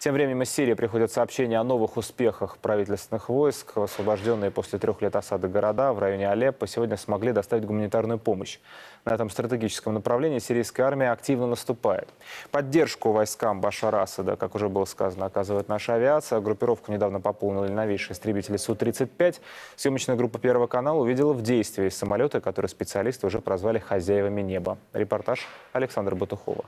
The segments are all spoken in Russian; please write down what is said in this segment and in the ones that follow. Тем временем из Сирии приходят сообщения о новых успехах правительственных войск. Освобожденные после 3 лет осады города в районе Алеппо сегодня смогли доставить гуманитарную помощь. На этом стратегическом направлении сирийская армия активно наступает. Поддержку войскам Башара Асада, как уже было сказано, оказывает наша авиация. Группировку недавно пополнили новейшие истребители Су-35. Съемочная группа Первого канала увидела в действии самолеты, которые специалисты уже прозвали «хозяевами неба». Репортаж Александра Батухова.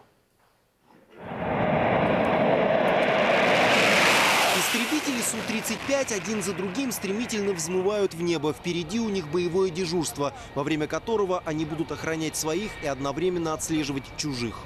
Истребители Су-35 один за другим стремительно взмывают в небо. Впереди у них боевое дежурство, во время которого они будут охранять своих и одновременно отслеживать чужих.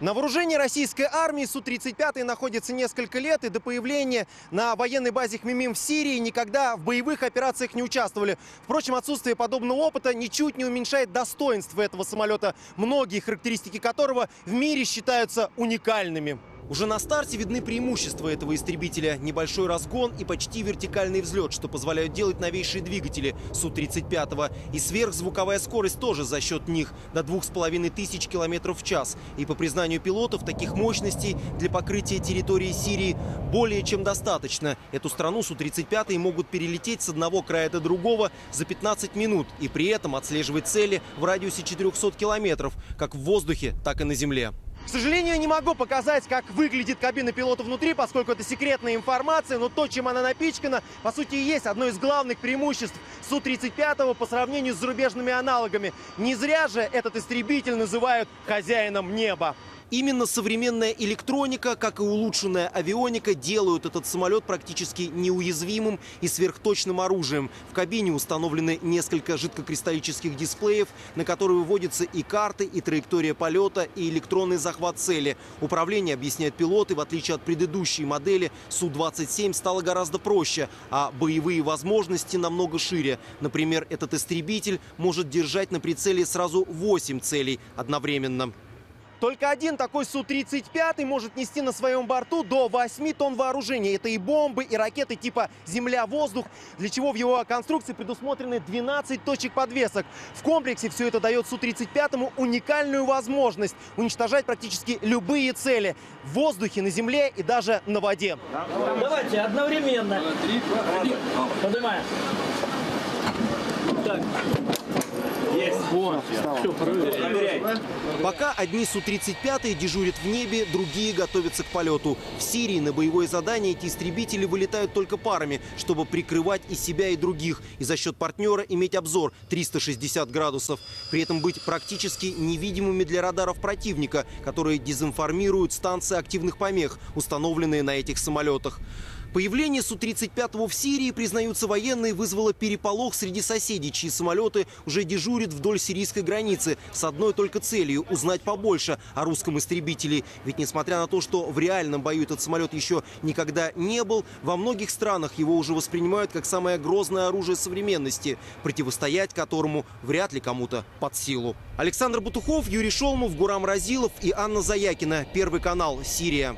На вооружении российской армии Су-35 находится несколько лет, и до появления на военной базе Хмимим в Сирии никогда в боевых операциях не участвовали. Впрочем, отсутствие подобного опыта ничуть не уменьшает достоинства этого самолета, многие характеристики которого в мире считаются уникальными. Уже на старте видны преимущества этого истребителя. Небольшой разгон и почти вертикальный взлет, что позволяют делать новейшие двигатели Су-35. И сверхзвуковая скорость тоже за счет них – до 2500 км в час. И по признанию пилотов, таких мощностей для покрытия территории Сирии более чем достаточно. Эту страну Су-35 могут перелететь с одного края до другого за 15 минут. И при этом отслеживать цели в радиусе 400 км, как в воздухе, так и на земле. К сожалению, я не могу показать, как выглядит кабина пилота внутри, поскольку это секретная информация, но то, чем она напичкана, по сути, и есть одно из главных преимуществ Су-35 по сравнению с зарубежными аналогами. Не зря же этот истребитель называют «хозяином неба». Именно современная электроника, как и улучшенная авионика, делают этот самолет практически неуязвимым и сверхточным оружием. В кабине установлены несколько жидкокристаллических дисплеев, на которые выводятся и карты, и траектория полета, и электронный захват цели. Управление, объясняют пилоты, в отличие от предыдущей модели, Су-27 стало гораздо проще, а боевые возможности намного шире. Например, этот истребитель может держать на прицеле сразу 8 целей одновременно. Только один такой Су-35 может нести на своем борту до 8 тонн вооружения. Это и бомбы, и ракеты типа «Земля-воздух», для чего в его конструкции предусмотрены 12 точек подвесок. В комплексе все это дает Су-35 уникальную возможность уничтожать практически любые цели в воздухе, на земле и даже на воде. Давайте одновременно. Поднимаем. Так. Пока одни Су-35 дежурят в небе, другие готовятся к полету. В Сирии на боевое задание эти истребители вылетают только парами, чтобы прикрывать и себя, и других, и за счет партнера иметь обзор 360 градусов. При этом быть практически невидимыми для радаров противника, которые дезинформируют станции активных помех, установленные на этих самолетах. Появление Су-35 в Сирии, признаются военные, вызвало переполох среди соседей, чьи самолеты уже дежурят вдоль сирийской границы с одной только целью – узнать побольше о русском истребителе. Ведь несмотря на то, что в реальном бою этот самолет еще никогда не был, во многих странах его уже воспринимают как самое грозное оружие современности, противостоять которому вряд ли кому-то под силу. Александр Батухов, Юрий Шолмов, Гурам Разилов и Анна Заякина. Первый канал, Сирия.